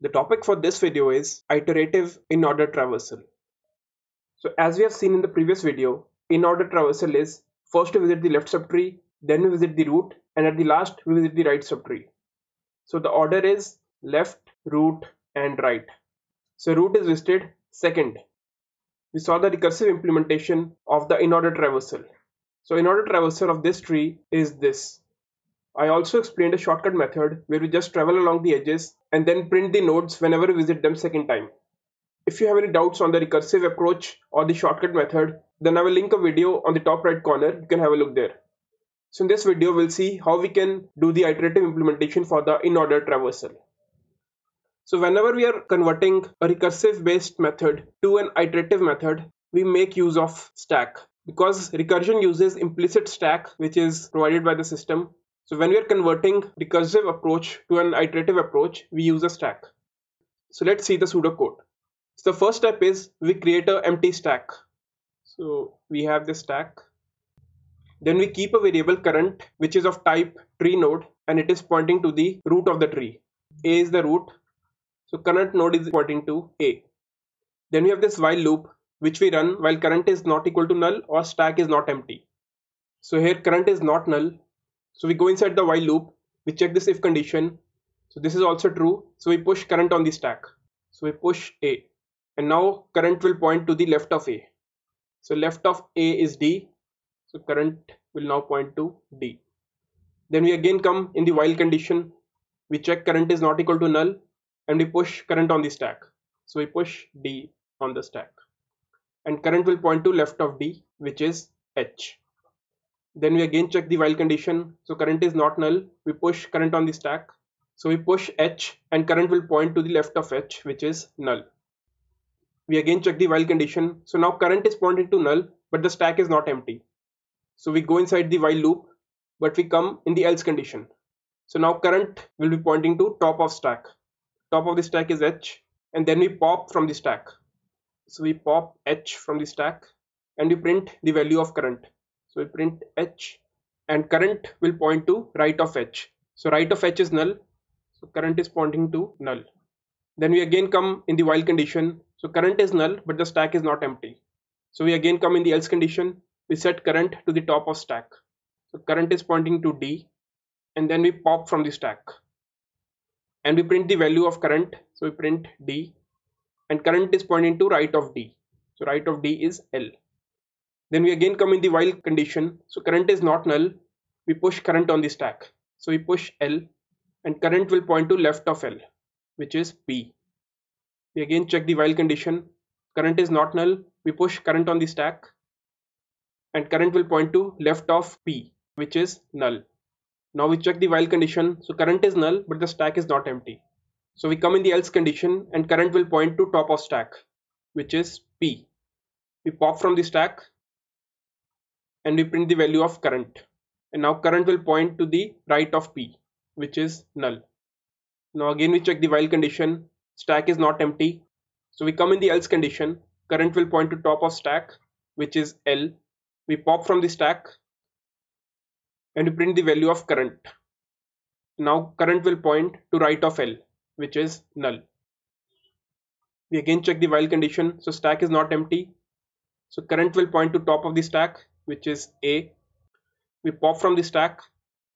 The topic for this video is iterative in-order traversal. So as we have seen in the previous video, in-order traversal is first we visit the left subtree, then we visit the root, and at the last we visit the right subtree. So the order is left, root, and right. So root is visited second. We saw the recursive implementation of the in-order traversal. So in-order traversal of this tree is this. I also explained a shortcut method where we just travel along the edges and then print the nodes whenever we visit them second time. If you have any doubts on the recursive approach or the shortcut method, then I will link a video on the top right corner. You can have a look there. So in this video, we'll see how we can do the iterative implementation for the in-order traversal. So whenever we are converting a recursive based method to an iterative method, we make use of stack because recursion uses implicit stack, which is provided by the system. So when we are converting recursive approach to an iterative approach, we use a stack. So let's see the pseudocode. So the first step is we create an empty stack. So we have this stack. Then we keep a variable current, which is of type tree node, and it is pointing to the root of the tree. A is the root. So current node is pointing to A. Then we have this while loop, which we run while current is not equal to null or stack is not empty. So here current is not null. So we go inside the while loop. We check this if condition. So this is also true. So we push current on the stack. So we push A. And now current will point to the left of A. So left of A is D. So current will now point to D. Then we again come in the while condition. We check current is not equal to null and we push current on the stack. So we push D on the stack and current will point to left of D, which is H. Then we again check the while condition. So current is not null. We push current on the stack. So we push H and current will point to the left of H, which is null. We again check the while condition. So now current is pointing to null, but the stack is not empty. So we go inside the while loop, but we come in the else condition. So now current will be pointing to top of stack. Top of the stack is H, and then we pop from the stack. So we pop H from the stack and we print the value of current. So we print H and current will point to right of H. So right of H is null. So current is pointing to null. Then we again come in the while condition. So current is null, but the stack is not empty. So we again come in the else condition. We set current to the top of stack. So current is pointing to D, and then we pop from the stack and we print the value of current. So we print D and current is pointing to right of D. So right of D is L. Then we again come in the while condition. So current is not null. We push current on the stack. So we push L and current will point to left of L, which is P. We again check the while condition. Current is not null. We push current on the stack. And current will point to left of P, which is null. Now we check the while condition. So current is null, but the stack is not empty. So we come in the else condition and current will point to top of stack, which is P. We pop from the stack and we print the value of current. And now current will point to the right of P, which is null. Now again we check the while condition. Stack is not empty. So we come in the else condition. Current will point to top of stack, which is L. We pop from the stack and we print the value of current. Now current will point to right of L, which is null. We again check the while condition. So stack is not empty. So current will point to top of the stack, which is A. We pop from the stack.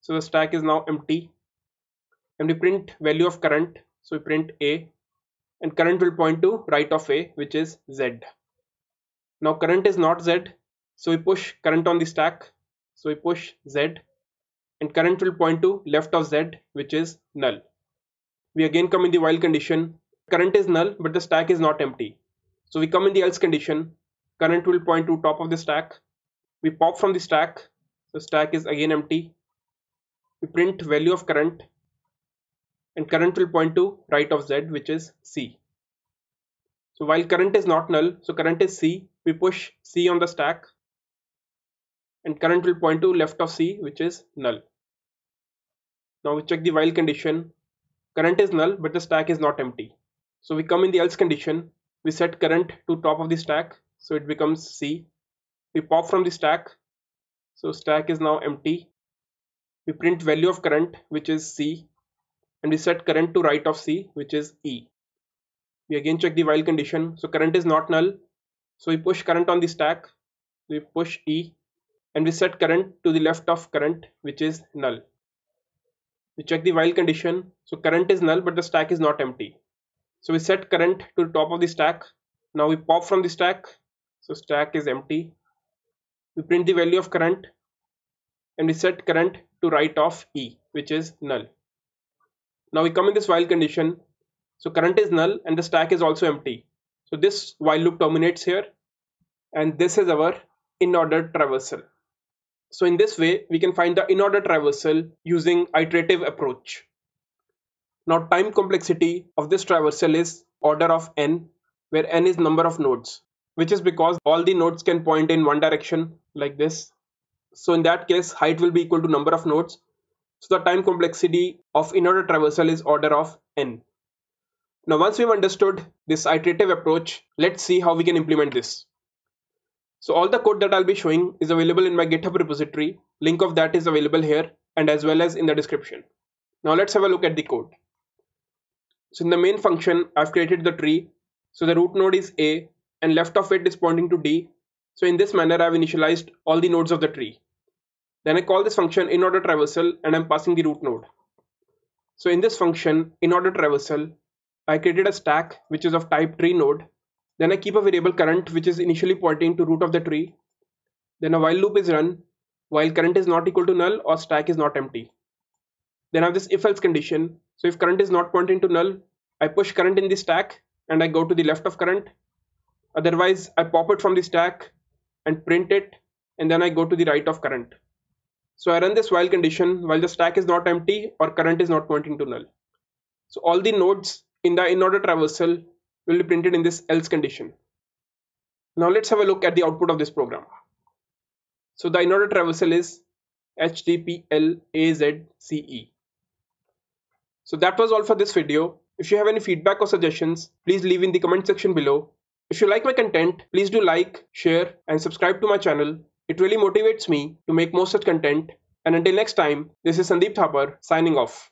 So the stack is now empty. And we print value of current. So we print A and current will point to right of A, which is Z. Now current is not Z. So we push current on the stack. So we push Z and current will point to left of Z, which is null. We again come in the while condition. Current is null, but the stack is not empty. So we come in the else condition. Current will point to top of the stack. We pop from the stack. The stack is again empty. We print value of current and current will point to right of Z, which is C. So while current is not null, so current is C. We push C on the stack. And current will point to left of C, which is null. Now we check the while condition. Current is null, but the stack is not empty. So we come in the else condition. We set current to top of the stack. So it becomes C. We pop from the stack. So stack is now empty. We print value of current, which is C. and we set current to right of C, which is E. We again check the while condition. So current is not null. So we push current on the stack. We push E and we set current to the left of current, which is null. We check the while condition. So current is null, but the stack is not empty. So we set current to the top of the stack. Now we pop from the stack. So stack is empty. We print the value of current and we set current to right of E, which is null. Now we come in this while condition. So current is null and the stack is also empty. So this while loop terminates here, and this is our in-order traversal. So in this way, we can find the in-order traversal using iterative approach. Now time complexity of this traversal is order of n, where n is number of nodes, which is because all the nodes can point in one direction like this. So in that case, height will be equal to number of nodes. So the time complexity of in-order traversal is order of n. Now once we've understood this iterative approach, let's see how we can implement this. So all the code that I'll be showing is available in my GitHub repository. Link of that is available here and as well as in the description. Now let's have a look at the code. So in the main function, I've created the tree. So the root node is A and left of it is pointing to D. So in this manner, I've initialized all the nodes of the tree. Then I call this function in order traversal and I'm passing the root node. So in this function in order traversal, I created a stack which is of type tree node. Then I keep a variable current which is initially pointing to root of the tree. Then a while loop is run while current is not equal to null or stack is not empty. Then I have this if else condition. So if current is not pointing to null, I push current in the stack and I go to the left of current. Otherwise, I pop it from the stack and print it, and then I go to the right of current. So I run this while condition while the stack is not empty or current is not pointing to null. So all the nodes in the in-order traversal will be printed in this else condition. Now let's have a look at the output of this program. So the in-order traversal is HTPLAZCE. So that was all for this video. If you have any feedback or suggestions, please leave in the comment section below. If you like my content, please do like, share, and subscribe to my channel. It really motivates me to make more such content. And until next time, this is Sandeep Thapar signing off.